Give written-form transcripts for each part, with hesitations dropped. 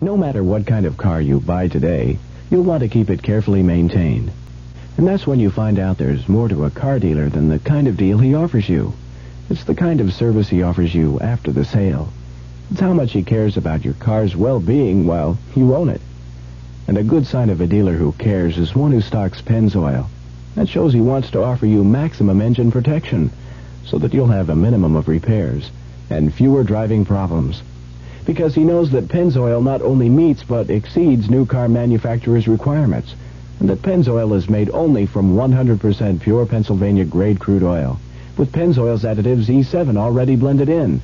No matter what kind of car you buy today, you'll want to keep it carefully maintained. And that's when you find out there's more to a car dealer than the kind of deal he offers you. It's the kind of service he offers you after the sale. It's how much he cares about your car's well-being while you own it. And a good sign of a dealer who cares is one who stocks Pennzoil. That shows he wants to offer you maximum engine protection so that you'll have a minimum of repairs and fewer driving problems. Because he knows that Pennzoil not only meets but exceeds new car manufacturers' requirements, and that Pennzoil is made only from 100% pure Pennsylvania grade crude oil, with Pennzoil's additives E7 already blended in,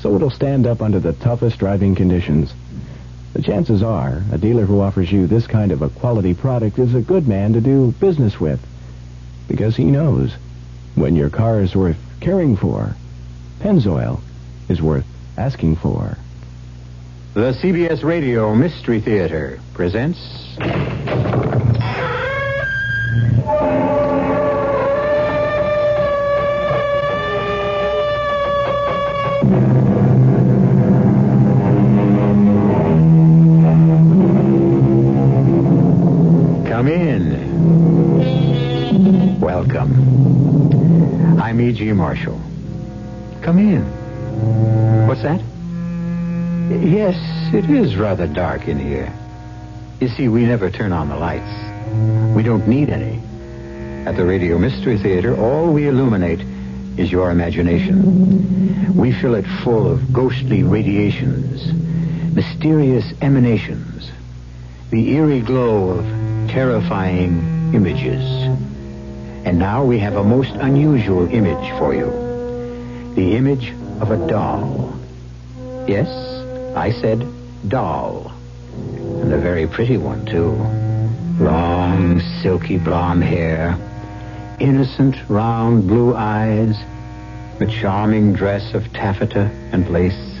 so it'll stand up under the toughest driving conditions. The chances are a dealer who offers you this kind of a quality product is a good man to do business with, because he knows when your car is worth caring for, Pennzoil is worth asking for. The CBS Radio Mystery Theater presents... Come in. Welcome. I'm E. G. Marshall. Come in. What's that? Yes, it is rather dark in here. You see, we never turn on the lights. We don't need any. At the Radio Mystery Theater, all we illuminate is your imagination. We fill it full of ghostly radiations, mysterious emanations, the eerie glow of terrifying images. And now we have a most unusual image for you. The image of a doll. Yes, I said doll. And a very pretty one, too. Long, silky blonde hair, innocent, round, blue eyes, the charming dress of taffeta and lace.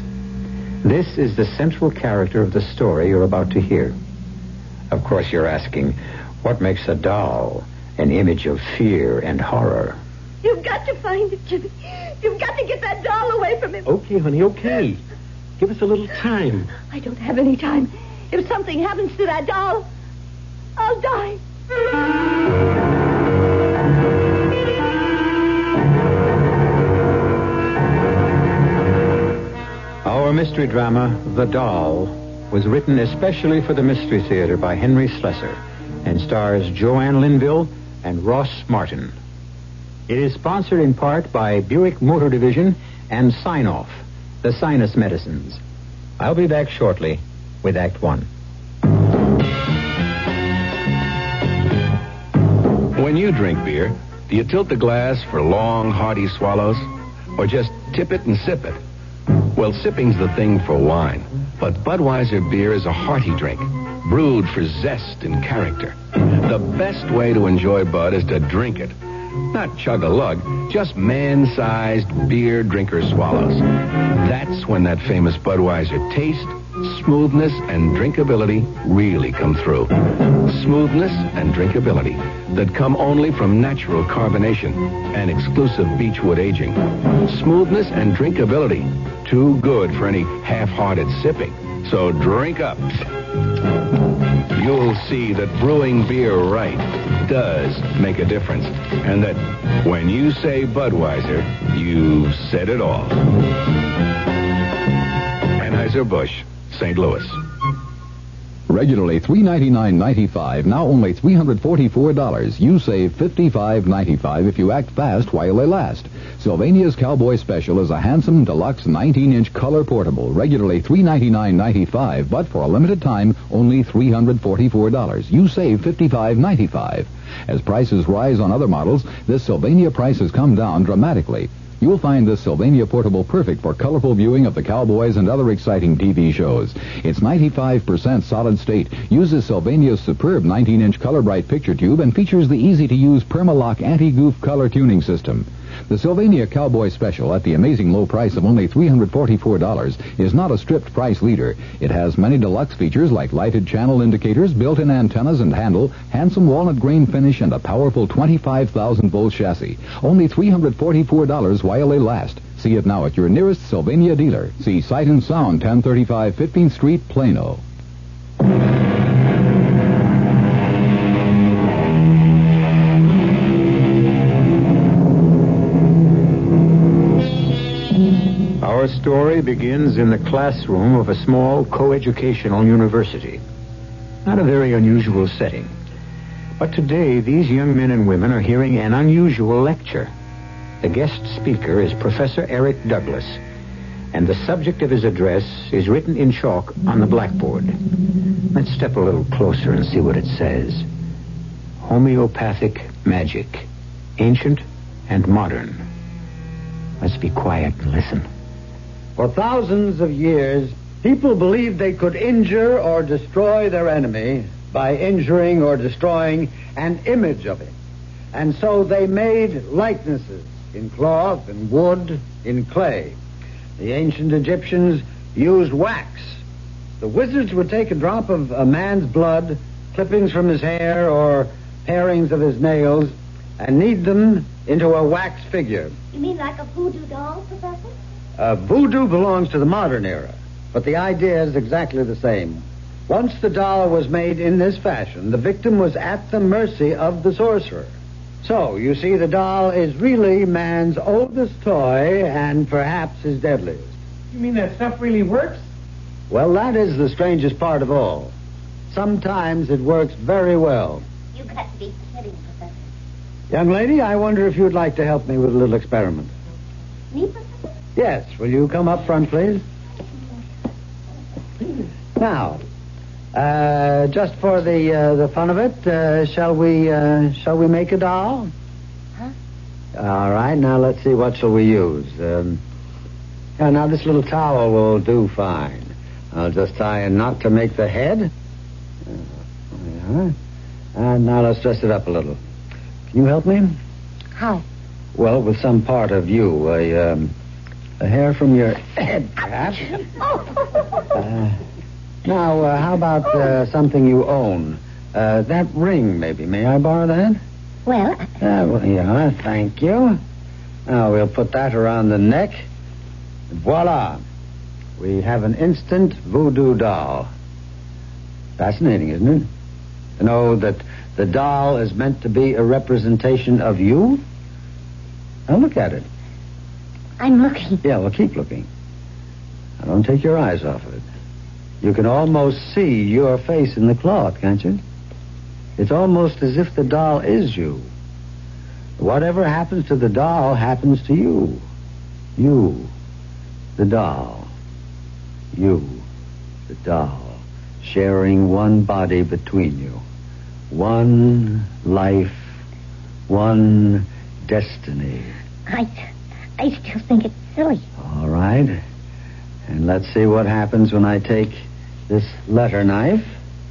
This is the central character of the story you're about to hear. Of course, you're asking, what makes a doll an image of fear and horror? You've got to find it, Jimmy. You've got to get that doll away from him. Okay, honey, okay. Give us a little time. I don't have any time. If something happens to that doll, I'll die. Our mystery drama, The Doll, was written especially for the Mystery Theater by Henry Slessor and stars Joanne Linville and Ross Martin. It is sponsored in part by Buick Motor Division and Sinoff, the sinus medicines. I'll be back shortly with Act One. When you drink beer, do you tilt the glass for long, hearty swallows, or just tip it and sip it? Well, sipping's the thing for wine, but Budweiser beer is a hearty drink, brewed for zest and character. The best way to enjoy Bud is to drink it. Not chug-a-lug, just man-sized beer drinker swallows. That's when that famous Budweiser taste, smoothness, and drinkability really come through. Smoothness and drinkability that come only from natural carbonation and exclusive beechwood aging. Smoothness and drinkability too good for any half-hearted sipping. So drink up. You'll see that brewing beer right does make a difference. And that when you say Budweiser, you've said it all. Anheuser-Busch, St. Louis. Regularly $399.95, now only $344. You save $55.95 if you act fast while they last. Sylvania's Cowboy Special is a handsome, deluxe, 19-inch color portable. Regularly $399.95, but for a limited time, only $344. You save $55.95. As prices rise on other models, this Sylvania price has come down dramatically. You'll find this Sylvania Portable perfect for colorful viewing of the Cowboys and other exciting TV shows. It's 95% solid state, uses Sylvania's superb 19-inch color-bright picture tube, and features the easy-to-use Permalock anti-goof color tuning system. The Sylvania Cowboy Special, at the amazing low price of only $344, is not a stripped price leader. It has many deluxe features like lighted channel indicators, built-in antennas and handle, handsome walnut grain finish, and a powerful 25,000-volt chassis. Only $344 while they last. See it now at your nearest Sylvania dealer. See Sight and Sound, 1035 15th Street, Plano. story begins in the classroom of a small coeducational university. Not a very unusual setting. But today, these young men and women are hearing an unusual lecture. The guest speaker is Professor Eric Douglas, and the subject of his address is written in chalk on the blackboard. Let's step a little closer and see what it says. Homeopathic magic, ancient and modern. Let's be quiet and listen. For thousands of years, people believed they could injure or destroy their enemy by injuring or destroying an image of it. And so they made likenesses in cloth, in wood, in clay. The ancient Egyptians used wax. The wizards would take a drop of a man's blood, clippings from his hair or parings of his nails, and knead them into a wax figure. You mean like a voodoo doll, Professor? Voodoo belongs to the modern era, but the idea is exactly the same. Once the doll was made in this fashion, the victim was at the mercy of the sorcerer. So, you see, the doll is really man's oldest toy and perhaps his deadliest. You mean that stuff really works? Well, that is the strangest part of all. Sometimes it works very well. You've got to be kidding, Professor. Young lady, I wonder if you'd like to help me with a little experiment. Me, Professor? Yes. Will you come up front, please? Now, just for the fun of it, shall we make a doll? Huh? All right. Now let's see. What shall we use? Now this little towel will do fine. I'll just tie a knot to make the head. And now let's dress it up a little. Can you help me? How? Well, with some part of you, a hair from your head, perhaps. Now, how about something you own? That ring, maybe. May I borrow that? Well... yeah, thank you. Now, we'll put that around the neck. Voila. We have an instant voodoo doll. Fascinating, isn't it? To know that the doll is meant to be a representation of you? Now, look at it. I'm looking. Yeah, well, keep looking. Now, don't take your eyes off of it. You can almost see your face in the cloth, can't you? It's almost as if the doll is you. Whatever happens to the doll happens to you. You, the doll. You, the doll. Sharing one body between you. One life. One destiny. I still think it's silly. All right. And let's see what happens when I take this letter knife.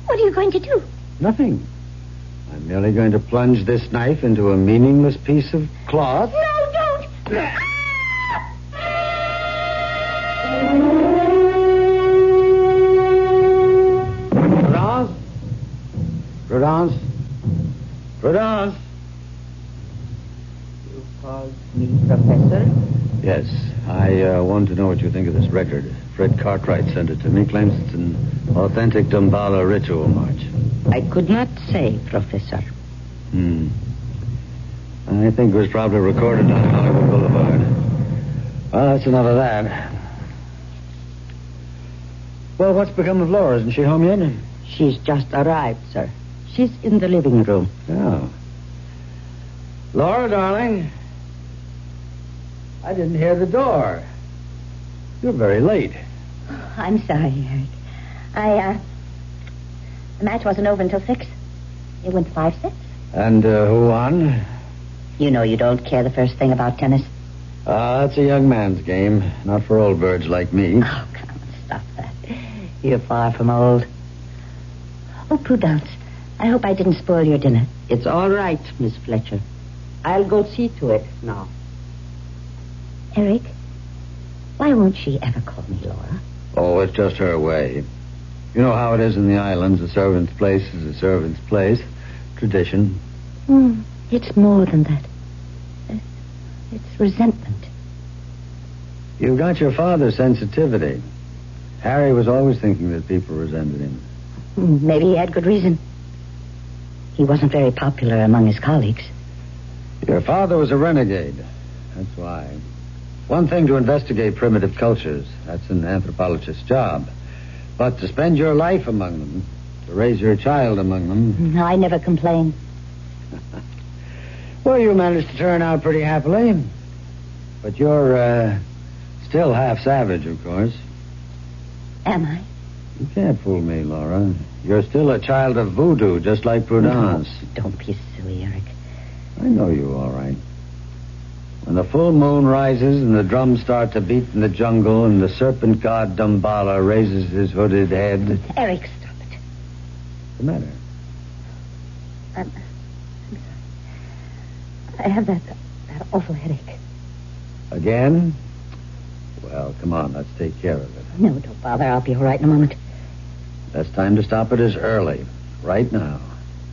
What are you going to do? Nothing. I'm merely going to plunge this knife into a meaningless piece of cloth. No, don't! Prudence? Prudence? Prudence? You called me, Professor? Yes. I wanted to know what you think of this record. Fred Cartwright sent it to me. Claims it's an authentic Damballa ritual march. I could not say, Professor. I think it was probably recorded on Hollywood Boulevard. Well, that's enough of that. Well, what's become of Laura? Isn't she home yet? She's just arrived, sir. She's in the living room. Oh. Laura, darling... I didn't hear the door. You're very late. Oh, I'm sorry, Eric. The match wasn't over until 6. It went 5-6. And who won? You know you don't care the first thing about tennis. That's a young man's game. Not for old birds like me. Oh, come on, stop that. You're far from old. Oh, Prudence, I hope I didn't spoil your dinner. It's all right, Miss Fletcher. I'll go see to it now. Eric, why won't she ever call me Laura? Oh, it's just her way. You know how it is in the islands. A servant's place is a servant's place. Tradition. It's more than that. It's resentment. You've got your father's sensitivity. Harry was always thinking that people resented him. Maybe he had good reason. He wasn't very popular among his colleagues. Your father was a renegade. That's why... One thing to investigate primitive cultures. That's an anthropologist's job. But to spend your life among them, to raise your child among them... No, I never complain. Well, you managed to turn out pretty happily. But you're still half savage, of course. Am I? You can't fool me, Laura. You're still a child of voodoo, just like Prudence. No, don't be silly, Eric. I know you all right. When the full moon rises and the drums start to beat in the jungle and the serpent god Damballa raises his hooded head... Eric, stop it. What's the matter? I'm sorry. I have that awful headache. Again? Well, come on, let's take care of it. No, don't bother. I'll be all right in a moment. Best time to stop it is early, right now.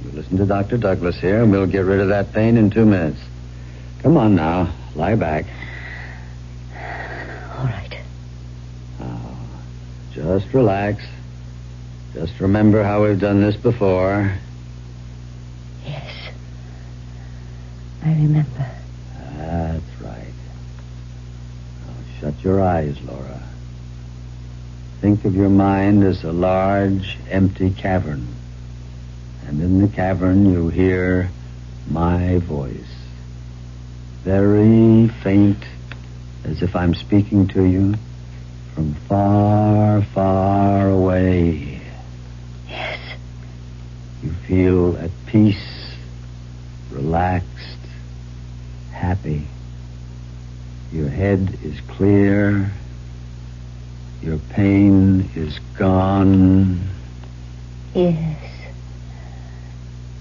You listen to Dr. Douglas here, and we'll get rid of that pain in 2 minutes. Come on now, lie back. All right. Now, just relax. Just remember how we've done this before. Yes, I remember. That's right. Now, shut your eyes, Laura. Think of your mind as a large, empty cavern. And in the cavern, you hear my voice. Very faint, as if I'm speaking to you from far, far away. Yes. You feel at peace, relaxed, happy. Your head is clear. Your pain is gone. Yes.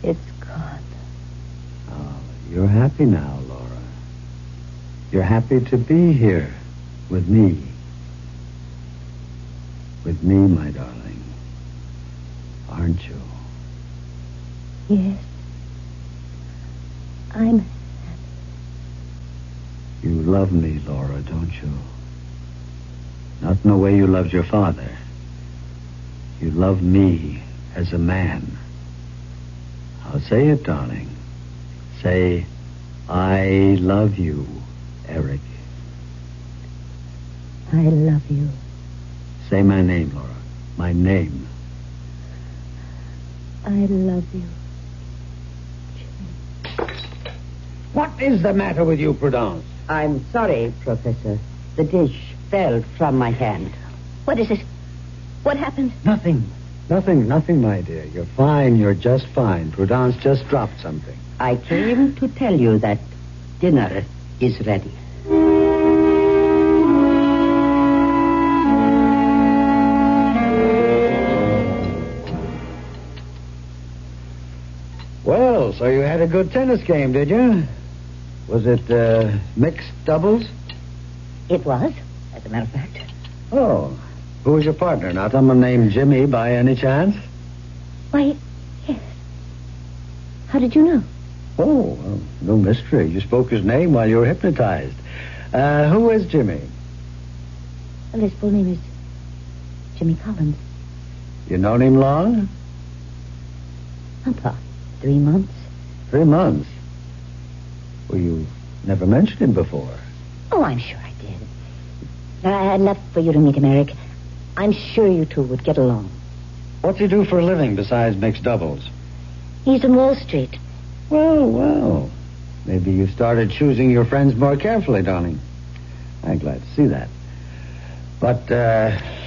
It's gone. Oh, you're happy now, Laura. You're happy to be here with me. With me, my darling. Aren't you? Yes. I'm happy. You love me, Laura, don't you? Not in the way you loved your father. You love me as a man. I'll say it, darling. Say, I love you. Eric. I love you. Say my name, Laura. My name. I love you. Jimmy. What is the matter with you, Prudence? I'm sorry, Professor. The dish fell from my hand. What is it? What happened? Nothing, my dear. You're fine. You're just fine. Prudence just dropped something. I came to tell you that dinner is ready. Well, so you had a good tennis game, did you? Was it mixed doubles? It was, as a matter of fact. Oh. Who was your partner? Not someone named Jimmy by any chance? Why, yes. How did you know? Oh, well, no mystery. You spoke his name while you were hypnotized. Who is Jimmy? Well, his full name is Jimmy Collins. You known him long? About 3 months. 3 months? Well, you never mentioned him before. Oh, I'm sure I did. I had left for you to meet him, Eric. I'm sure you two would get along. What's he do for a living besides mixed doubles? He's in Wall Street. Well. Maybe you started choosing your friends more carefully, darling. I'm glad to see that. But,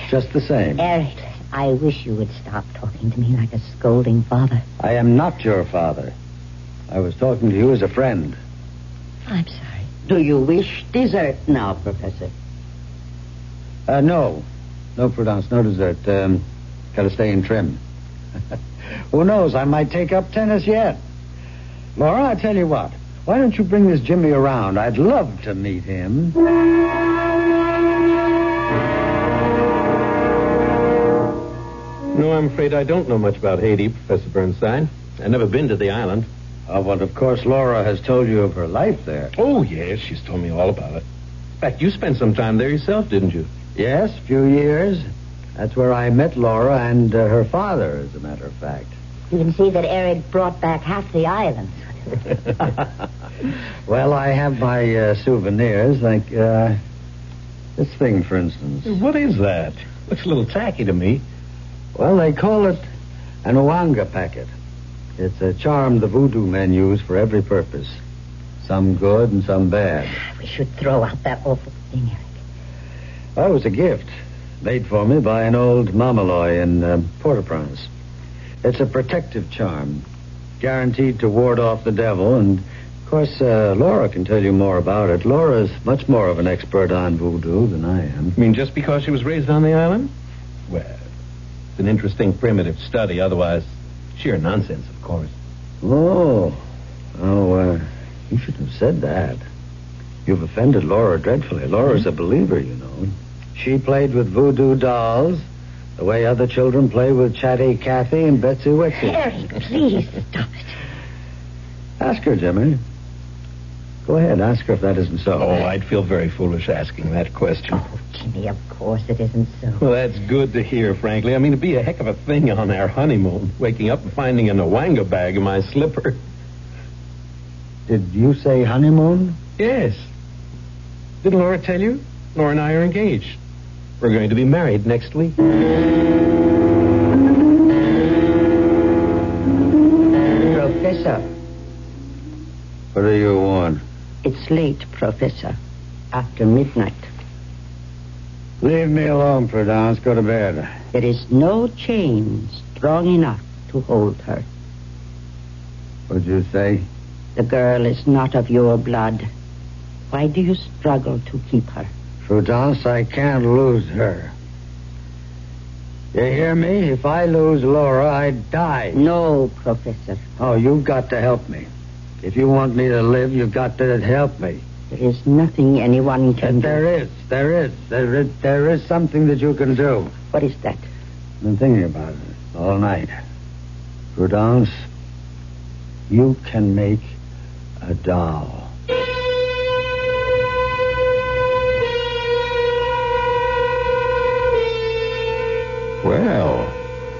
just the same... Eric, I wish you would stop talking to me like a scolding father. I am not your father. I was talking to you as a friend. I'm sorry. Do you wish dessert now, Professor? No. No, Prudence, no dessert. Gotta stay in trim. Who knows? I might take up tennis yet. Laura, I tell you what. Why don't you bring this Jimmy around? I'd love to meet him. No, I'm afraid I don't know much about Haiti, Professor Bernstein. I've never been to the island. Oh, well, of course, Laura has told you of her life there. Oh, yes, she's told me all about it. In fact, you spent some time there yourself, didn't you? Yes, a few years. That's where I met Laura and her father, as a matter of fact. You can see that Eric brought back half the island. Well, I have my souvenirs. Like, This thing, for instance. What is that? Looks a little tacky to me. Well, they call it an Oolanga packet. It's a charm the voodoo men use for every purpose. Some good and some bad. We should throw out that awful thing, Eric. Well, it was a gift made for me by an old mamaloi in Port-au-Prince. It's a protective charm, guaranteed to ward off the devil, and, of course, Laura can tell you more about it. Laura's much more of an expert on voodoo than I am. You mean just because she was raised on the island? Well, it's an interesting primitive study, otherwise sheer nonsense, of course. Oh, you shouldn't have said that. You've offended Laura dreadfully. Laura's a believer, you know. She played with voodoo dolls the way other children play with Chatty Kathy and Betsy Wetsy. Harry, please stop it. Ask her, Jimmy. Go ahead, ask her if that isn't so. Oh, I'd feel very foolish asking that question. Oh, Jimmy, of course it isn't so. Well, that's good to hear, frankly. I mean, it'd be a heck of a thing on our honeymoon, waking up and finding an Oolanga bag in my slipper. Did you say honeymoon? Yes. Didn't Laura tell you? Laura and I are engaged. We're going to be married next week. Professor. What do you want? It's late, Professor. After midnight. Leave me alone, Prudence. Go to bed. There is no chain strong enough to hold her. What'd you say? The girl is not of your blood. Why do you struggle to keep her? Prudence, I can't lose her. You hear me? If I lose Laura, I die. No, Professor. Oh, you've got to help me. If you want me to live, you've got to help me. There is nothing anyone can do. There is something that you can do. What is that? I've been thinking about it all night. Prudence, you can make a doll. Well,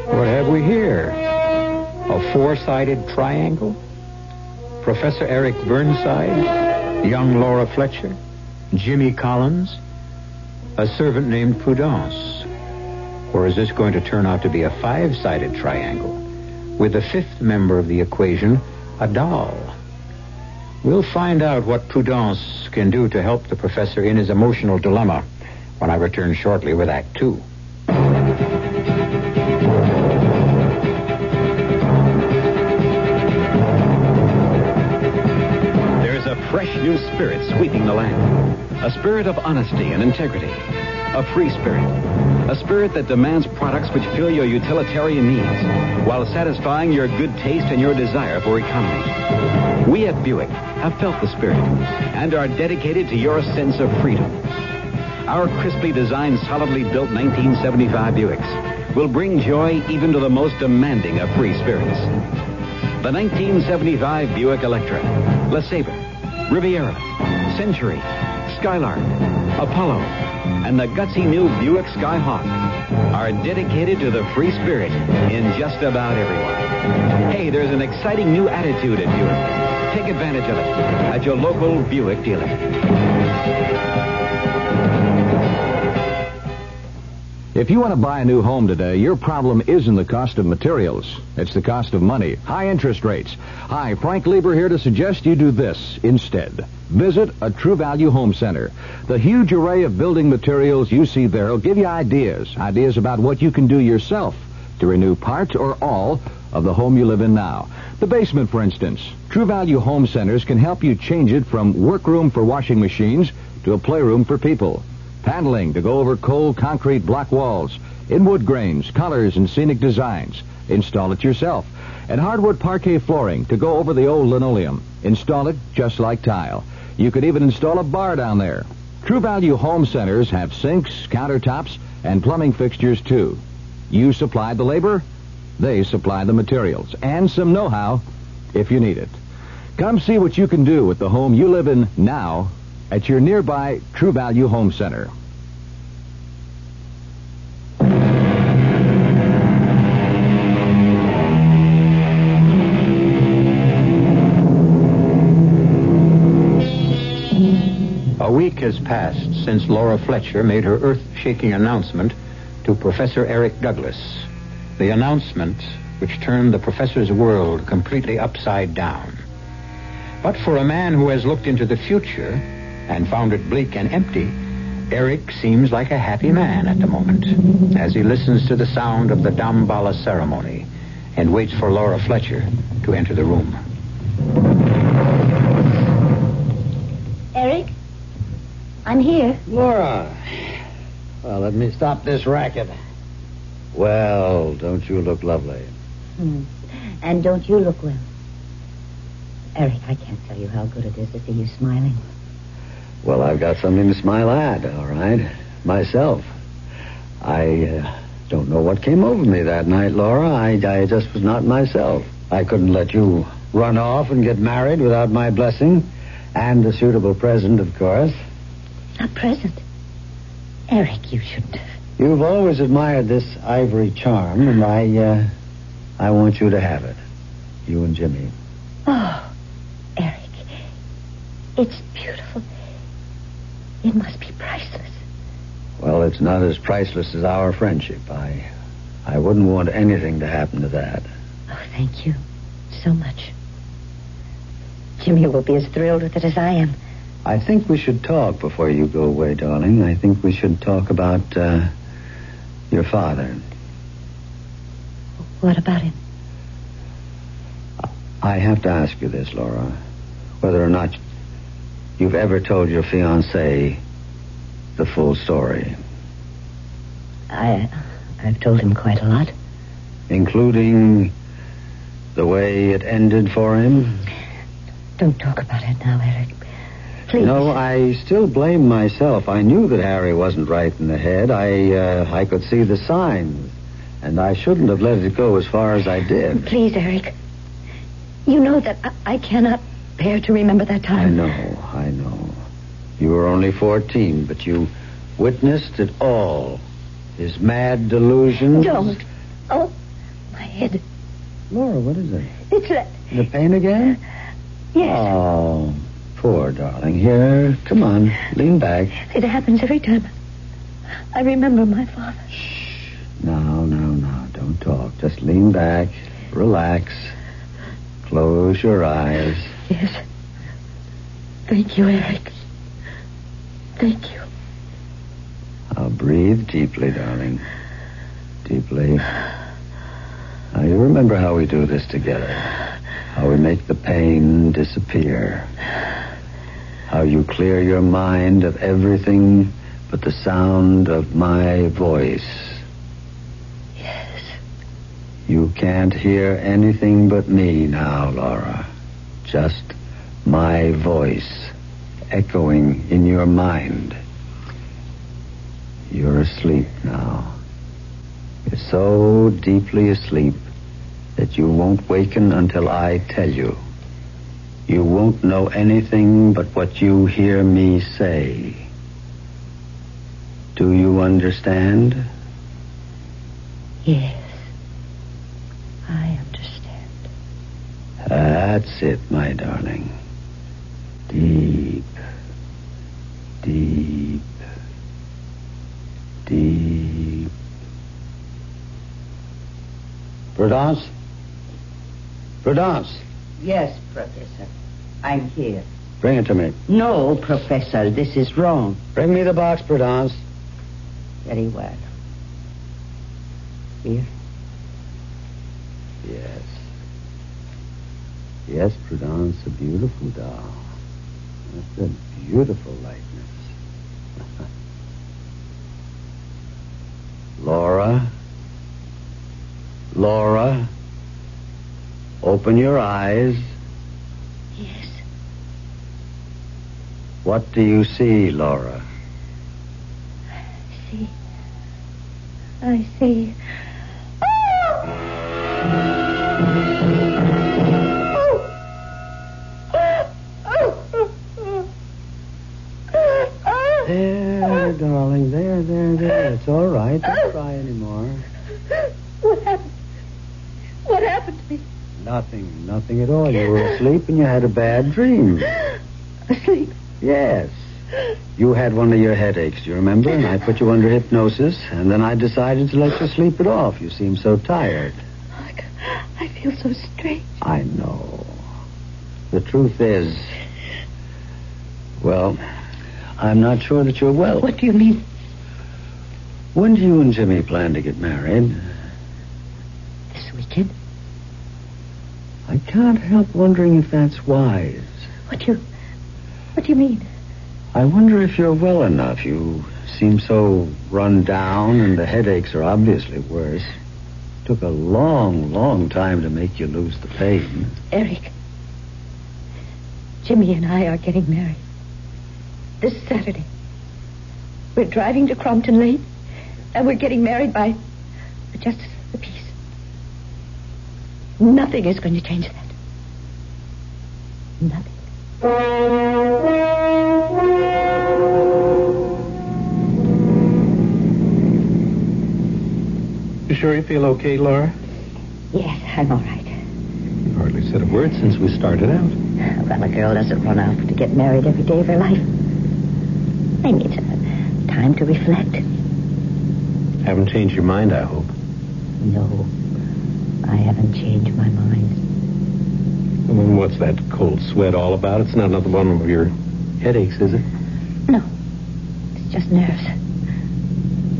what have we here? A four-sided triangle? Professor Eric Burnside? Young Laura Fletcher? Jimmy Collins? A servant named Prudence? Or is this going to turn out to be a five-sided triangle with the fifth member of the equation, a doll? We'll find out what Prudence can do to help the professor in his emotional dilemma when I return shortly with Act Two. New spirit sweeping the land. A spirit of honesty and integrity. A free spirit. A spirit that demands products which fill your utilitarian needs while satisfying your good taste and your desire for economy. We at Buick have felt the spirit and are dedicated to your sense of freedom. Our crisply designed, solidly built 1975 Buicks will bring joy even to the most demanding of free spirits. The 1975 Buick Electra, LeSabre, Riviera, Century, Skylark, Apollo, and the gutsy new Buick Skyhawk are dedicated to the free spirit in just about everyone. Hey, there's an exciting new attitude at Buick. Take advantage of it at your local Buick dealer. If you want to buy a new home today, your problem isn't the cost of materials. It's the cost of money, high interest rates. Hi, Frank Lieber here to suggest you do this instead. Visit a True Value Home Center. The huge array of building materials you see there will give you ideas about what you can do yourself to renew part or all of the home you live in now. The basement, for instance. True Value Home Centers can help you change it from workroom for washing machines to a playroom for people. Paneling to go over cold concrete block walls, in wood grains, colors, and scenic designs. Install it yourself. And hardwood parquet flooring to go over the old linoleum. Install it just like tile. You could even install a bar down there. True Value Home Centers have sinks, countertops, and plumbing fixtures, too. You supply the labor, they supply the materials, and some know-how if you need it. Come see what you can do with the home you live in now at your nearby True Value Home Center. week has passed since Laura Fletcher made her earth-shaking announcement to Professor Eric Douglas. The announcement which turned the professor's world completely upside down. But for a man who has looked into the future and found it bleak and empty, Eric seems like a happy man at the moment as he listens to the sound of the Damballa ceremony and waits for Laura Fletcher to enter the room. Eric, I'm here. Laura, well, let me stop this racket. Well, don't you look lovely? And don't you look well? Eric, I can't tell you how good it is to see you smiling. Well, I've got something to smile at, all right? Myself. I don't know what came over me that night, Laura. I just was not myself. I couldn't let you run off and get married without my blessing. And a suitable present, of course. A present? Eric, you shouldn't have. You've always admired this ivory charm, and I want you to have it. You and Jimmy. Oh, Eric. It's beautiful. It must be priceless. Well, it's not as priceless as our friendship. I wouldn't want anything to happen to that. Oh, thank you so much. Jimmy will be as thrilled with it as I am. I think we should talk before you go away, darling. I think we should talk about your father. What about him? I have to ask you this, Laura. Whether or not you've ever told your fiancé the full story. I've told him quite a lot. Including the way it ended for him? Don't talk about it now, Eric. Please. No, I still blame myself. I knew that Harry wasn't right in the head. I could see the signs. And I shouldn't have let it go as far as I did. Please, Eric. You know that I cannot bear to remember that time. I know. You were only 14, but you witnessed it all. His mad delusions. Don't. Oh, my head. Laura, what is it? It's the pain again? Yes. Oh, poor darling. Here, come on. Lean back. It happens every time. I remember my father. Shh. No. Don't talk. Just lean back. Relax. Close your eyes. Yes. Thank you, Eric. Thank you. I'll breathe deeply, darling. Deeply. Now, you remember how we do this together. How we make the pain disappear. How you clear your mind of everything but the sound of my voice. Yes. You can't hear anything but me now, Laura. Just my voice echoing in your mind. You're asleep now. You're so deeply asleep that you won't waken until I tell you. You won't know anything but what you hear me say. Do you understand? Yes. I understand. That's it, my darling. Deep. Prudence? Yes, Professor. I'm here. Bring it to me. No, Professor, this is wrong. Bring me the box, Prudence. Very well. Here? Yes. Yes, Prudence, a beautiful doll. That's a beautiful likeness. Laura, open your eyes. Yes. What do you see, Laura? I see. There, darling, there. It's all right. Don't cry anymore. What happened to me? Nothing at all. You were asleep and you had a bad dream. Asleep? Yes. You had one of your headaches, you remember? And I put you under hypnosis, and then I decided to let you sleep it off. You seem so tired. I feel so strange. I know. The truth is... well, I'm not sure that you're well. What do you mean? When do you and Jimmy plan to get married? This weekend. I can't help wondering if that's wise. What do you mean? I wonder if you're well enough. You seem so run down, and the headaches are obviously worse. Took a long, long time to make you lose the pain. Eric, Jimmy and I are getting married. This Saturday. We're driving to Crompton Lane, and we're getting married by the Justice of the Peace. Nothing is going to change that. Nothing. You sure you feel okay, Laura? Yes, I'm all right. You've hardly said a word since we started out. Well, a girl doesn't run out to get married every day of her life. I need time to reflect. Haven't changed your mind, I hope. No, I haven't changed my mind. Well, then what's that cold sweat all about? It's not another one of your headaches, is it? No, it's just nerves.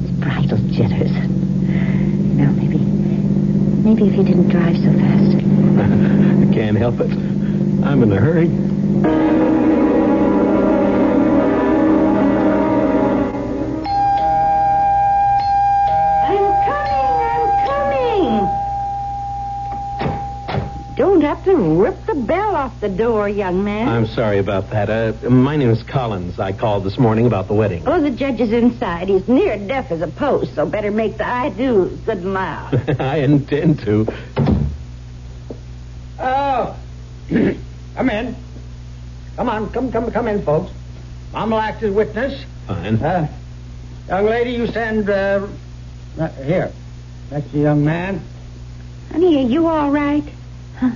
It's bridal jitters. Now, maybe if you didn't drive so fast. I can't help it. I'm in a hurry. To rip the bell off the door, young man. I'm sorry about that. My name is Collins. I called this morning about the wedding. Oh, the judge is inside. He's near deaf as a post, so better make the I-dos good and loud. I intend to. Oh, come in. Come on, come in, folks. Mom will act as witness. Fine. Young lady, you stand here. That's the young man. Honey, are you all right? Huh?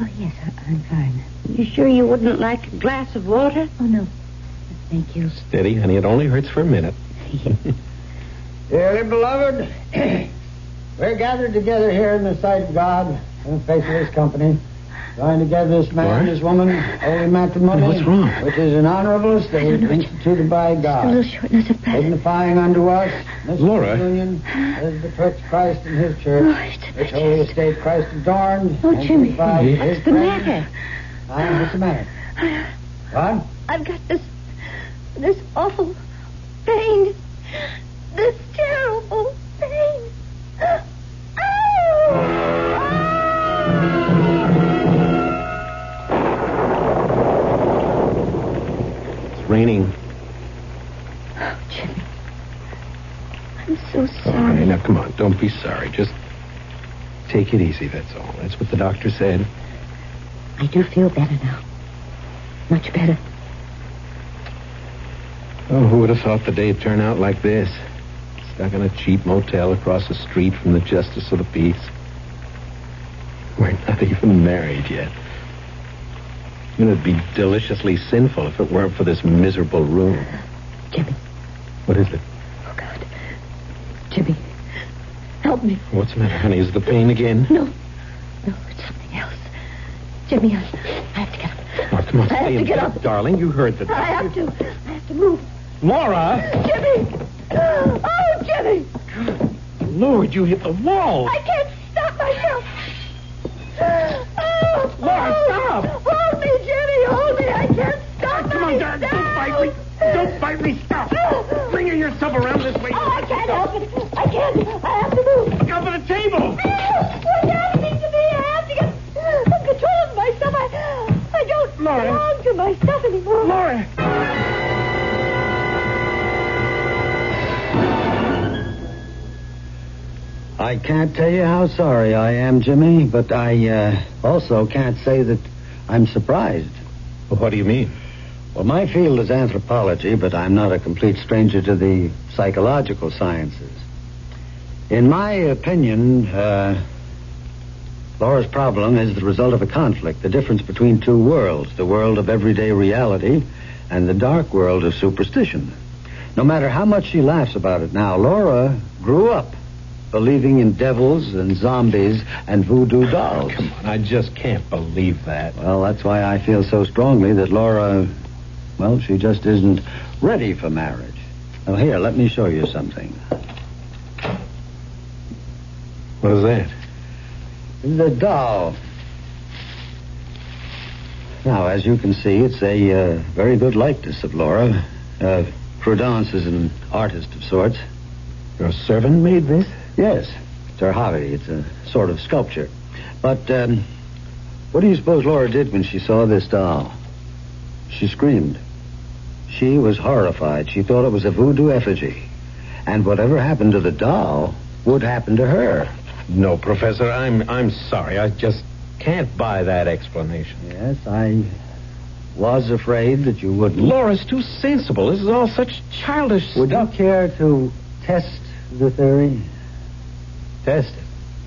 Oh, yes, I'm fine. You sure you wouldn't like a glass of water? Oh, no. Thank you. Steady, honey. It only hurts for a minute. Dearly beloved, we're gathered together here in the sight of God, in the face of His company, joined together this man and this woman, holy matrimony. What's wrong? Which is an honorable estate instituted by God. Just a little shortness of breath. Signifying unto us this union as betwixt Christ and His church. Which holy estate Christ adorned. Oh, Jimmy, what's the matter? What's the matter? What? I've got this awful pain. This terrible pain. It's raining. Oh, Jimmy. I'm so sorry. All right, now, come on. Don't be sorry. Just... take it easy, that's all. That's what the doctor said. I do feel better now. Much better. Oh, who would have thought the day'd turn out like this? Stuck in a cheap motel across the street from the Justice of the Peace. We're not even married yet. And it'd be deliciously sinful if it weren't for this miserable room. Jimmy. What is it? Oh, God. Jimmy. Help me. What's the matter, honey? Is the pain again? No, it's something else. Jimmy, I have to get up. Oh, come on, stay in bed, darling. You heard the doctor. I have to move. Laura! Jimmy! Oh, Jimmy! Lord, you hit the wall. I can't stop myself. Oh! Laura, stop! Hold me, Jimmy! Hold me! I can't stop myself! Come on, darling, don't bite me! Don't bite me! Stop! Bringing yourself around this way. Oh, I can't help it! I can't. I have to move. Look out for the table. What happening to me? I have to get control of myself. I don't belong to myself anymore. Laura. I can't tell you how sorry I am, Jimmy, but I also can't say that I'm surprised. Well, what do you mean? Well, my field is anthropology, but I'm not a complete stranger to the psychological sciences. In my opinion, Laura's problem is the result of a conflict, the difference between two worlds, the world of everyday reality and the dark world of superstition. No matter how much she laughs about it now, Laura grew up believing in devils and zombies and voodoo dolls. Oh, come on, I just can't believe that. Well, that's why I feel so strongly that Laura, well, she just isn't ready for marriage. Now, here, let me show you something. What is that? The doll. Now, as you can see, it's a very good likeness of Laura. Prudence is an artist of sorts. Your servant made this? Yes. It's her hobby. It's a sort of sculpture. But what do you suppose Laura did when she saw this doll? She screamed. She was horrified. She thought it was a voodoo effigy. And whatever happened to the doll would happen to her. No, Professor, I'm sorry. I just can't buy that explanation. Yes, I was afraid that you wouldn't. Laura's too sensible. This is all such childish stuff. Would you care to test the theory? Test it?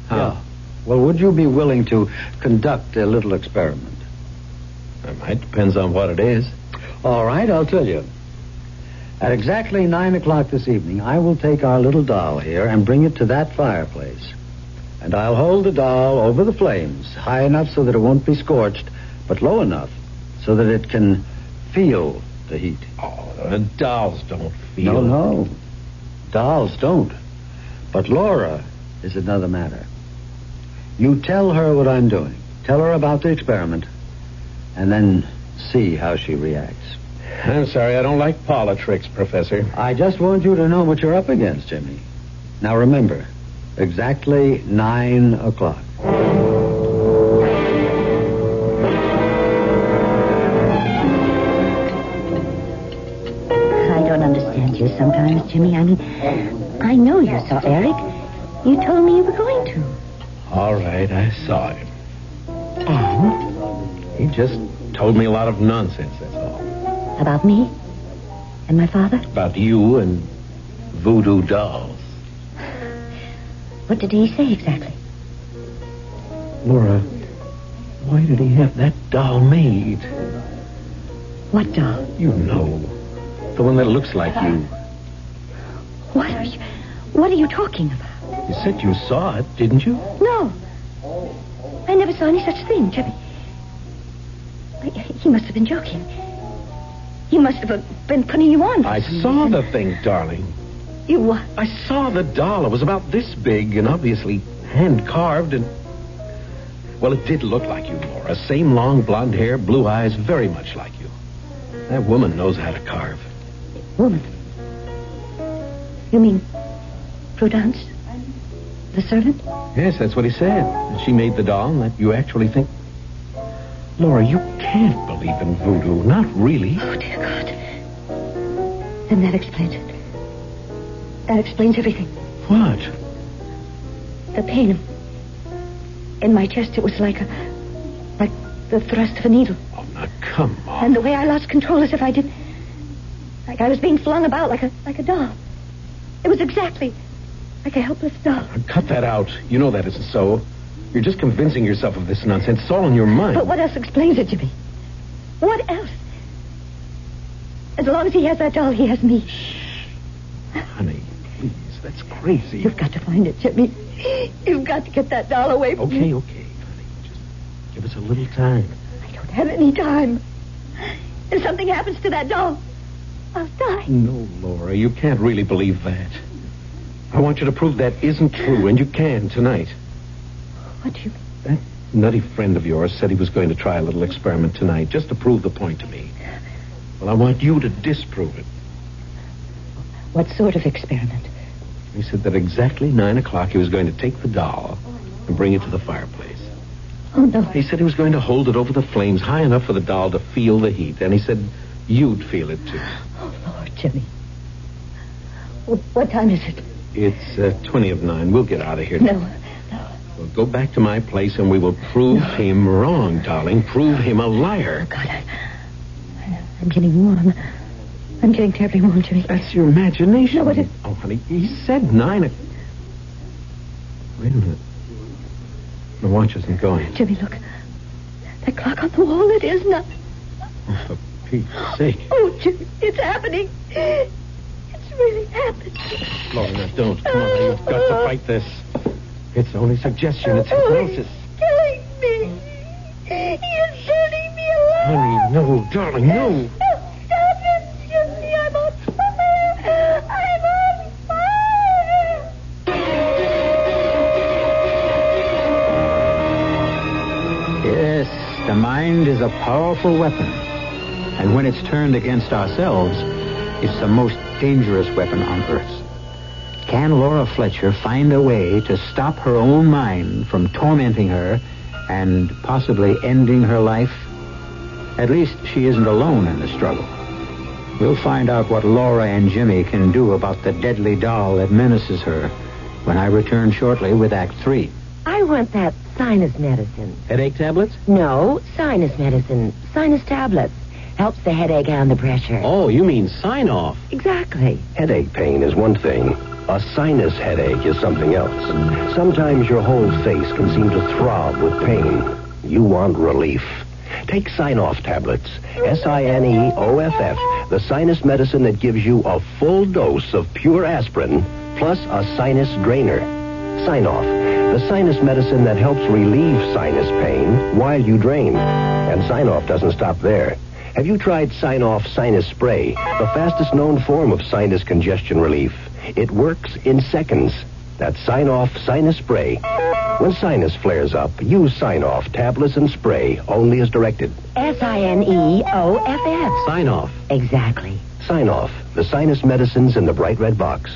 How? Yeah. Well, would you be willing to conduct a little experiment? I might. Depends on what it is. All right, I'll tell you. At exactly 9 o'clock this evening, I will take our little doll here and bring it to that fireplace. And I'll hold the doll over the flames, high enough so that it won't be scorched, but low enough so that it can feel the heat. Oh, the dolls don't feel. No. Dolls don't. But Laura is another matter. You tell her what I'm doing. Tell her about the experiment. And then see how she reacts. I'm sorry, I don't like politricks, Professor. I just want you to know what you're up against, Jimmy. Now remember, exactly 9 o'clock. I don't understand you sometimes, Jimmy. I mean, I know you saw Eric. You told me you were going to. All right, I saw him. And? He just told me a lot of nonsense, that's all. About me? And my father? About you and voodoo dolls. What did he say exactly? Laura, why did he have that doll made? What doll? You know. The one that looks like you. What are you talking about? You said you saw it, didn't you? No. I never saw any such thing, Jimmy. He must have been joking. He must have been putting you on. I saw the thing, darling. You what? I saw the doll. It was about this big and obviously hand-carved and... Well, it did look like you, Laura. Same long blonde hair, blue eyes, very much like you. That woman knows how to carve. Woman? You mean Prudence? The servant? Yes, that's what he said. That she made the doll and that you actually think... Laura, you can't believe in voodoo. Not really. Oh, dear God. Then that explains it. That explains everything. What? The pain in my chest. It was like the thrust of a needle. Oh, now come on. And the way I lost control, as if I did, like I was being flung about like a doll. It was exactly like a helpless doll. Cut that out. You know that isn't so. You're just convincing yourself of this nonsense. It's all in your mind. But what else explains it, Jimmy? What else? As long as he has that doll, he has me. Shh, honey. That's crazy. You've got to find it, Jimmy. You've got to get that doll away from me. Okay, honey. Just give us a little time. I don't have any time. If something happens to that doll, I'll die. No, Laura, you can't really believe that. I want you to prove that isn't true, and you can tonight. What do you mean? That nutty friend of yours said he was going to try a little experiment tonight just to prove the point to me. Well, I want you to disprove it. What sort of experiment? He said that exactly 9 o'clock he was going to take the doll and bring it to the fireplace. Oh, no. He said he was going to hold it over the flames high enough for the doll to feel the heat. And he said you'd feel it, too. Oh, Lord, Jimmy. What time is it? It's 9:20. We'll get out of here. No. We'll go back to my place and we will prove him wrong, darling. Prove him a liar. Oh, God, I'm getting warm. I'm getting terribly warm, Jimmy. That's your imagination. No, but it... Oh, honey, he said 9 o'clock. Wait a minute. The watch isn't going. Jimmy, look. That clock on the wall, it is not... Oh, for Pete's sake. Oh, Jim, it's happening. It's really happening. Laura, don't. Come on, you've got to fight this. It's only suggestion. It's hypnosis. He's killing me. He is turning me alive. Honey, no, darling, no. Stop it. Excuse me, I'm on fire. I'm on fire. Yes, the mind is a powerful weapon. And when it's turned against ourselves, it's the most dangerous weapon on earth. Can Laura Fletcher find a way to stop her own mind from tormenting her and possibly ending her life? At least she isn't alone in the struggle. We'll find out what Laura and Jimmy can do about the deadly doll that menaces her when I return shortly with Act 3. I want that sinus medicine. Headache tablets? No, sinus medicine. Sinus tablets. Helps the headache and the pressure. Oh, you mean Sinoff. Exactly. Headache pain is one thing. A sinus headache is something else. Sometimes your whole face can seem to throb with pain. You want relief. Take Sinoff tablets. SINEOFF. The sinus medicine that gives you a full dose of pure aspirin plus a sinus drainer. Sinoff. The sinus medicine that helps relieve sinus pain while you drain. And Sinoff doesn't stop there. Have you tried Sinoff Sinus Spray, the fastest known form of sinus congestion relief? It works in seconds. That's Sinoff Sinus Spray. When sinus flares up, use Sinoff tablets and spray only as directed. SINEOFF. Sinoff. Exactly. Sinoff, the sinus medicines in the bright red box.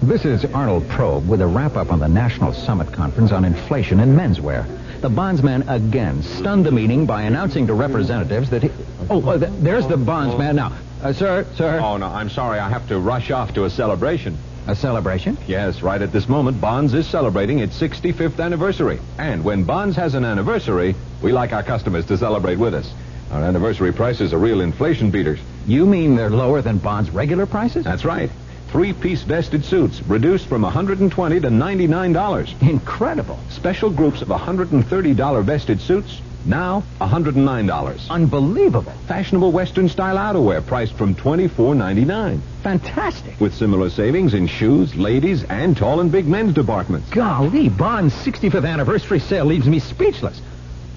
This is Arnold Probe with a wrap-up on the National Summit Conference on Inflation and Menswear. The bondsman again stunned the meeting by announcing to representatives that he... Oh, there's the bondsman now. Sir? Oh, no, I'm sorry. I have to rush off to a celebration. A celebration? Yes, right at this moment, Bonds is celebrating its 65th anniversary. And when Bonds has an anniversary, we like our customers to celebrate with us. Our anniversary prices are real inflation beaters. You mean they're lower than Bonds' regular prices? That's right. Three-piece vested suits, reduced from $120 to $99. Incredible. Special groups of $130 vested suits, now $109. Unbelievable. Fashionable Western-style outerwear, priced from $24.99. Fantastic. With similar savings in shoes, ladies, and tall and big men's departments. Golly, Bond's 65th anniversary sale leaves me speechless.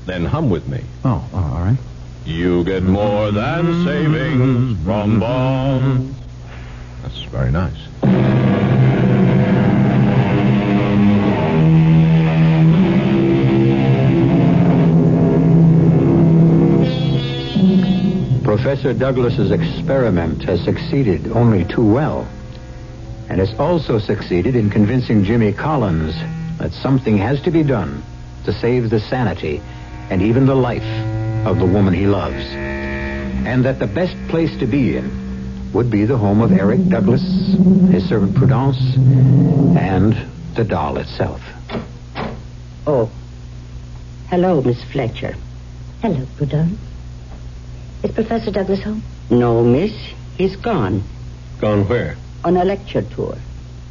Then hum with me. Oh, all right. You get more than savings from Bonds. That's very nice. Professor Douglas's experiment has succeeded only too well. And it's also succeeded in convincing Jimmy Collins that something has to be done to save the sanity and even the life of the woman he loves. And that the best place to be in would be the home of Eric Douglas, his servant Prudence, and the doll itself. Oh. Hello, Miss Fletcher. Hello, Prudence. Is Professor Douglas home? No, miss. He's gone. Gone where? On a lecture tour.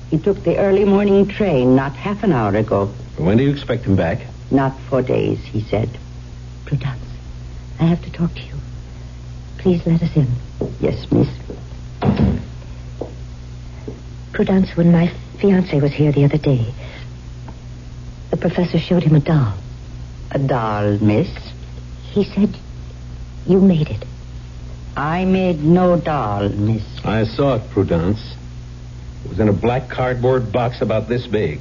He took the early morning train not half an hour ago. When do you expect him back? Not 4 days, he said. Prudence, I have to talk to you. Please let us in. Yes, miss. Prudence, when my fiancé was here the other day, the professor showed him a doll. A doll, miss? He said you made it. I made no doll, miss. I saw it, Prudence. It was in a black cardboard box about this big.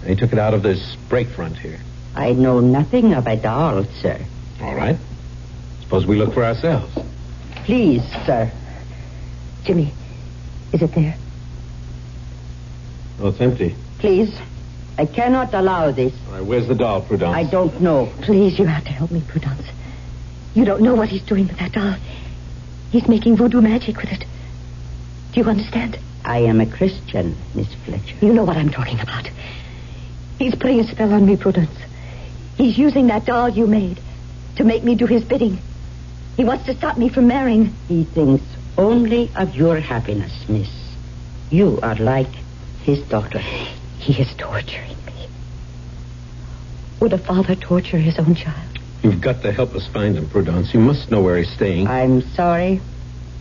And he took it out of this brake front here. I know nothing of a doll, sir. All right. Suppose we look for ourselves. Please, sir. Jimmy, is it there? Oh, it's empty. Please, I cannot allow this. All right, where's the doll, Prudence? I don't know. Please, you have to help me, Prudence. You don't know what he's doing with that doll. He's making voodoo magic with it. Do you understand? I am a Christian, Miss Fletcher. You know what I'm talking about. He's putting a spell on me, Prudence. He's using that doll you made to make me do his bidding. He wants to stop me from marrying. He thinks only of your happiness, miss. You are like his daughter. He is torturing me. Would a father torture his own child? You've got to help us find him, Prudence. You must know where he's staying. I'm sorry.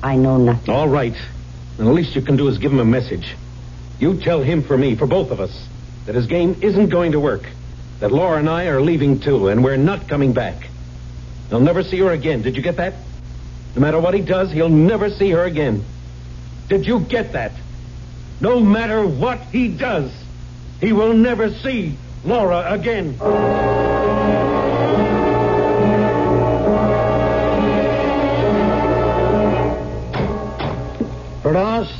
I know nothing. All right. And the least you can do is give him a message. You tell him for me, for both of us, that his game isn't going to work. That Laura and I are leaving, too, and we're not coming back. He'll never see her again. Did you get that? No matter what he does, he'll never see her again. Did you get that? No matter what he does, he will never see Laura again. Prudence?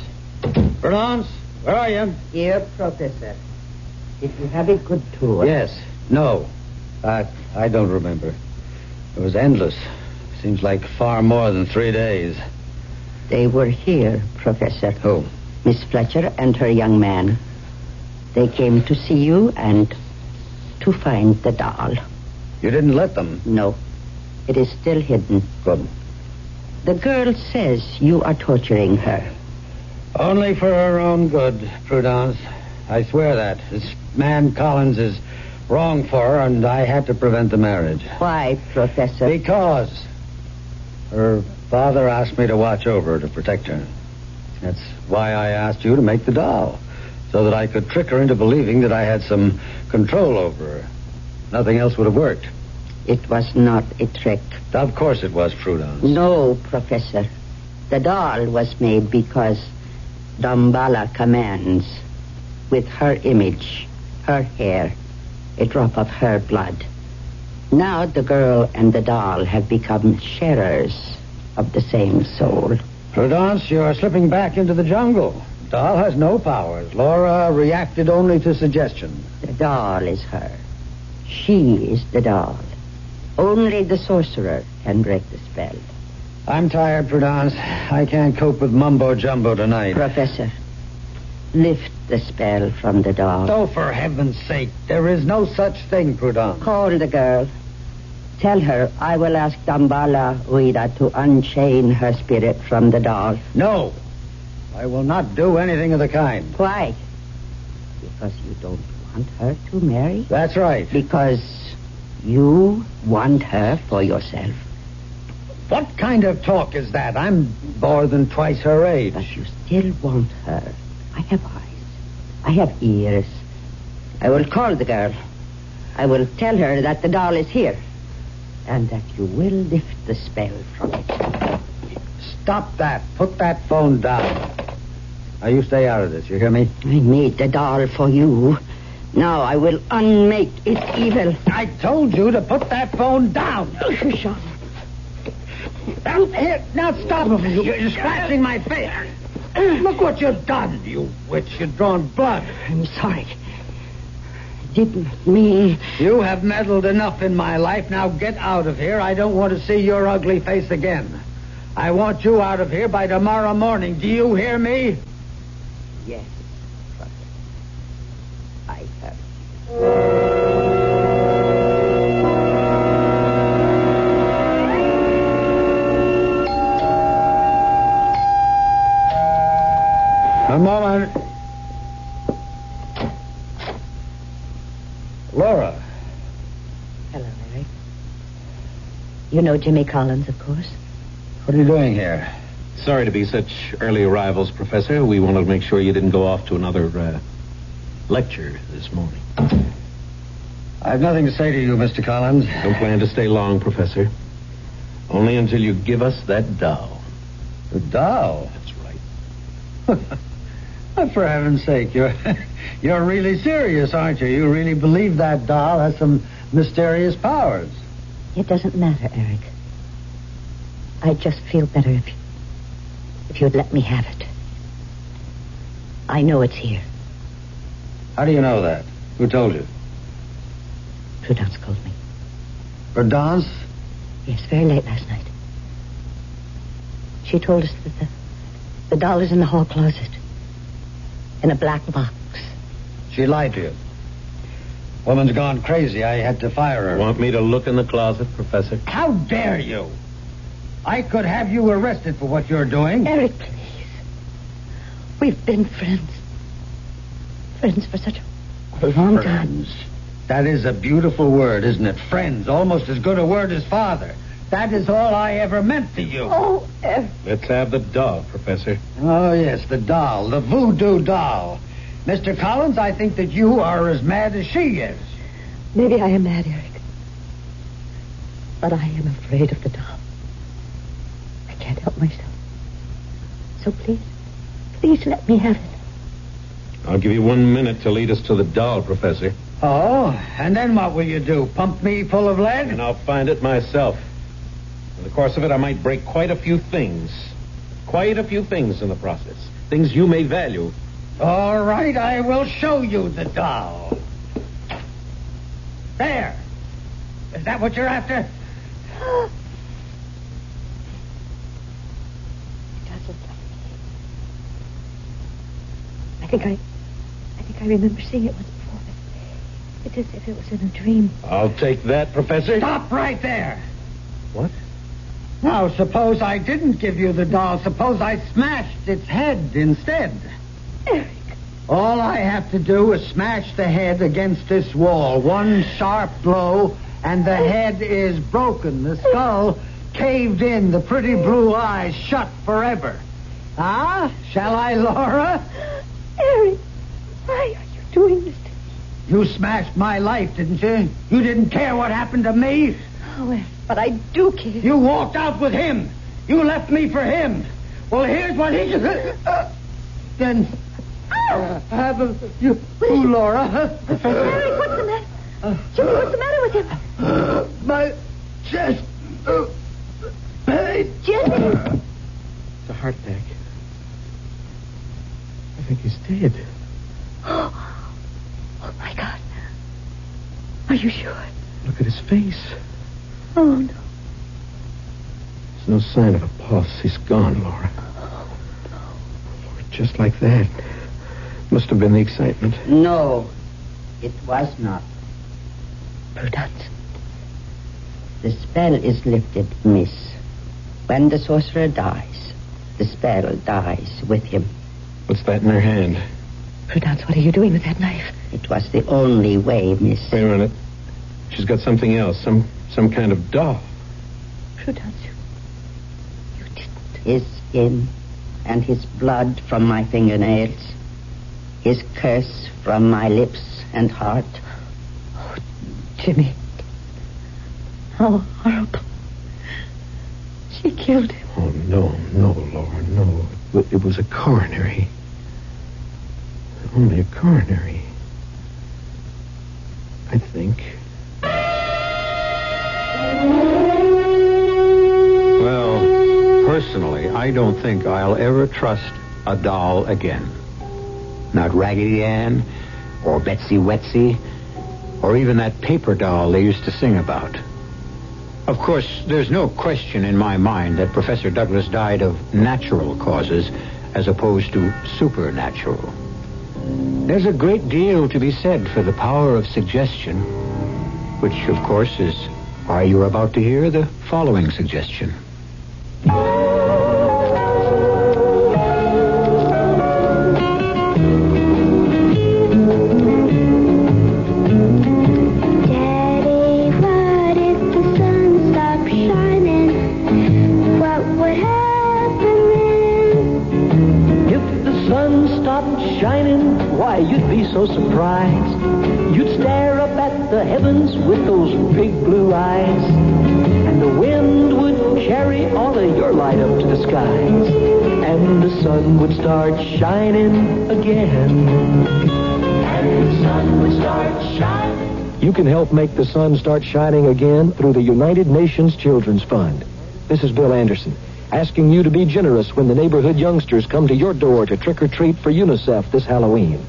Prudence? Where are you? Here, Professor. Did you have a good tour? Yes. No. I don't remember. It was endless. Seems like far more than 3 days. They were here, Professor. Who? Miss Fletcher and her young man. They came to see you and to find the doll. You didn't let them? No. It is still hidden. Good. The girl says you are torturing her. Only for her own good, Prudence. I swear that. This man Collins is wrong for her, and I had to prevent the marriage. Why, Professor? Because her father asked me to watch over her, to protect her. That's why I asked you to make the doll, so that I could trick her into believing that I had some control over her. Nothing else would have worked. It was not a trick. Of course it was, Prudence. No, Professor. The doll was made because Damballa commands, with her image, her hair, a drop of her blood. Now the girl and the doll have become sharers of the same soul. Prudence, you are slipping back into the jungle. The doll has no powers. Laura reacted only to suggestion. The doll is her. She is the doll. Only the sorcerer can break the spell. I'm tired, Prudence. I can't cope with mumbo-jumbo tonight. Professor, lift the spell from the doll. Oh, for heaven's sake. There is no such thing, Prudence. Call the girl. Tell her I will ask Damballa Uida to unchain her spirit from the doll. No. I will not do anything of the kind. Why? Because you don't want her to marry? That's right. Because you want her for yourself. What kind of talk is that? I'm more than twice her age. But you still want her. I have eyes. I have ears. I will call the girl. I will tell her that the doll is here. And that you will lift the spell from it. Stop that. Put that phone down. Now, you stay out of this. You hear me? I made the doll for you. Now I will unmake its evil. I told you to put that phone down. Sean. Now stop him. You're scratching my face. Look what you've done, you witch. You've drawn blood. I'm sorry. I didn't mean... You have meddled enough in my life. Now get out of here. I don't want to see your ugly face again. I want you out of here by tomorrow morning. Do you hear me? Yes, but I have you. A moment. Laura. Hello, Larry. You know Jimmy Collins, of course. What are you doing here? Sorry to be such early arrivals, Professor. We wanted to make sure you didn't go off to another lecture this morning. I have nothing to say to you, Mr. Collins. Don't plan to stay long, Professor. Only until you give us that doll. The doll? That's right. For heaven's sake, you're really serious, aren't you? You really believe that doll has some mysterious powers. It doesn't matter, Eric. I just feel better if you'd let me have it. I know it's here. How do you know that? Who told you? Prudence called me. Prudence? Yes, very late last night. She told us that the doll is in the hall closet. In a black box. She lied to you. Woman's gone crazy. I had to fire her. You want me to look in the closet, Professor? How dare you? I could have you arrested for what you're doing. Eric, please. We've been friends. Friends for such a long time. That is a beautiful word, isn't it? Friends, almost as good a word as father. That is all I ever meant to you. Oh, let's have the doll, Professor. Oh, yes, the doll, the voodoo doll. Mr. Collins, I think that you are as mad as she is. Maybe I am mad, Eric. But I am afraid of the doll. I can't help myself. So please let me have it. I'll give you 1 minute to lead us to the doll, Professor. Oh, and then what will you do? Pump me full of lead? And I'll find it myself. In the course of it, I might break quite a few things. Quite a few things in the process. Things you may value. All right, I will show you the doll. There. Is that what you're after? It does look like me. I think I remember seeing it once before, but it's as if it was in a dream. I'll take that, Professor. Stop right there. What? Now, suppose I didn't give you the doll. Suppose I smashed its head instead. Eric. All I have to do is smash the head against this wall. One sharp blow, and the head is broken. The skull caved in. The pretty blue eyes shut forever. Ah, shall I, Laura? Eric, why are you doing this to me? You smashed my life, didn't you? You didn't care what happened to me? Oh, Eric, but I do care. You walked out with him. You left me for him. Well, here's what he just... Then... You, Laura, huh? Professor. Eric, what's the matter? Jimmy, what's the matter with him? My chest. Pain. Jimmy! It's a heart attack. I think he's dead. Oh, my God. Are you sure? Look at his face. Oh, no. There's no sign of a pulse. He's gone, Laura. Oh, no. Oh, just like that. Must have been the excitement. No, it was not. Prudence. The spell is lifted, miss. When the sorcerer dies, the spell dies with him. What's that in her hand? Prudence, what are you doing with that knife? It was the only way, miss. Wait a minute. She's got something else, some kind of doll. Prudence, you didn't. His skin and his blood from my fingernails. His curse from my lips and heart. Oh, Jimmy. How horrible. She killed him. Oh, no, Laura, no. It was a coronary. Only a coronary. I think. Well, personally, I don't think I'll ever trust a doll again. Not Raggedy Ann, or Betsy Wetsy, or even that paper doll they used to sing about. Of course, there's no question in my mind that Professor Douglas died of natural causes as opposed to supernatural. There's a great deal to be said for the power of suggestion, which, of course, is why you're about to hear the following suggestion. Shining again. And the sun would start shining. You can help make the sun start shining again through the United Nations Children's Fund. This is Bill Anderson, asking you to be generous when the neighborhood youngsters come to your door to trick or treat for UNICEF this Halloween.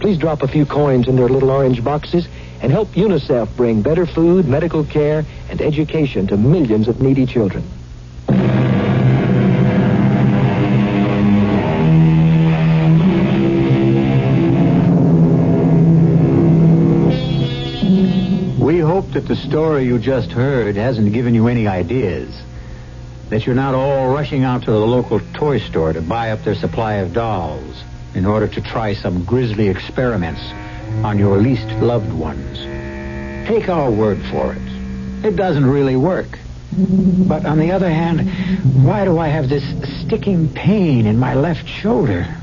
Please drop a few coins in their little orange boxes and help UNICEF bring better food, medical care, and education to millions of needy children. That the story you just heard hasn't given you any ideas, that you're not all rushing out to the local toy store to buy up their supply of dolls in order to try some grisly experiments on your least loved ones. Take our word for it. It doesn't really work. But on the other hand, why do I have this sticking pain in my left shoulder?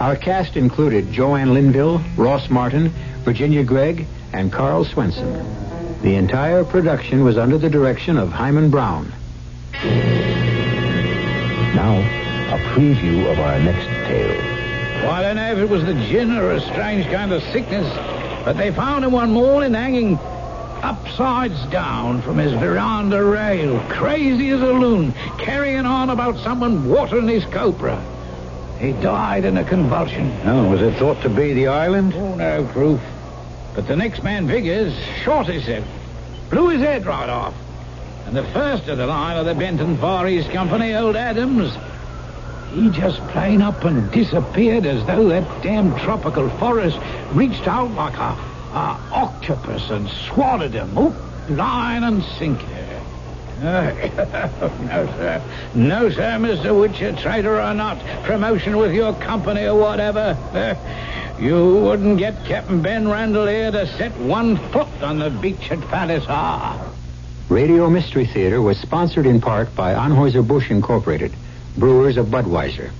Our cast included Joanne Linville, Ross Martin, Virginia Gregg, and Carl Swenson. The entire production was under the direction of Hyman Brown. Now, a preview of our next tale. Well, I don't know if it was the gin or a strange kind of sickness, but they found him one morning hanging upsides down from his veranda rail, crazy as a loon, carrying on about someone watering his copra. He died in a convulsion. Oh, was it thought to be the island? Oh, no proof. But the next man, Viggers, shot himself, blew his head right off. And the first of the line of the Benton Far East Company, old Adams, he just plain up and disappeared as though that damn tropical forest reached out like an octopus and swallowed him. Hook, line, and sinker. No, sir. No, sir, Mr. Witcher, traitor or not, promotion with your company or whatever. You wouldn't get Captain Ben Randall here to set one foot on the beach at Palliser. Radio Mystery Theater was sponsored in part by Anheuser-Busch Incorporated, brewers of Budweiser.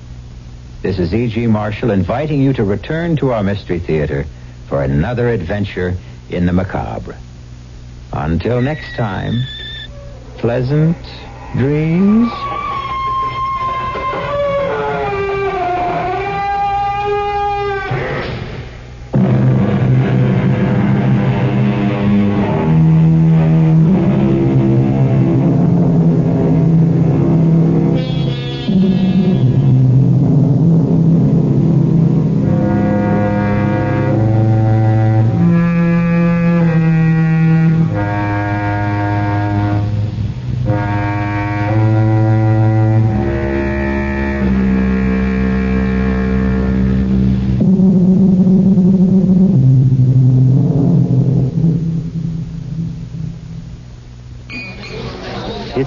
This is E. G. Marshall inviting you to return to our Mystery Theater for another adventure in the macabre. Until next time, pleasant dreams.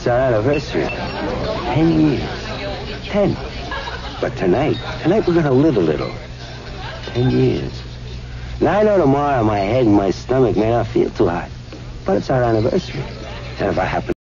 Our anniversary. 10 years. 10. But tonight we're going to live a little. 10 years. Now, I know tomorrow my head and my stomach may not feel too hot, but it's our anniversary. And if I happen